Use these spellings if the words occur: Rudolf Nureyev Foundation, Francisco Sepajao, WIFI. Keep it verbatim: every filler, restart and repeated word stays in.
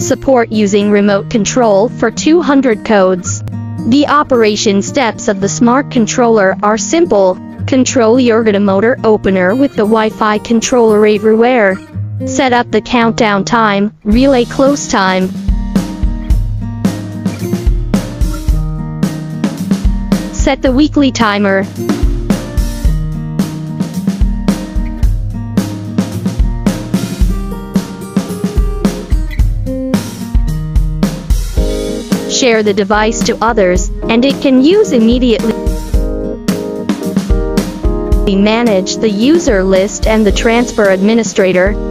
support using remote control for two hundred codes. The operation steps of the smart controller are simple. Control your ergometer opener with the Wi-Fi controller everywhere. Set up the countdown time, relay close time. Set the weekly timer. Share the device to others, and it can use immediately. Manage the user list and the transfer administrator.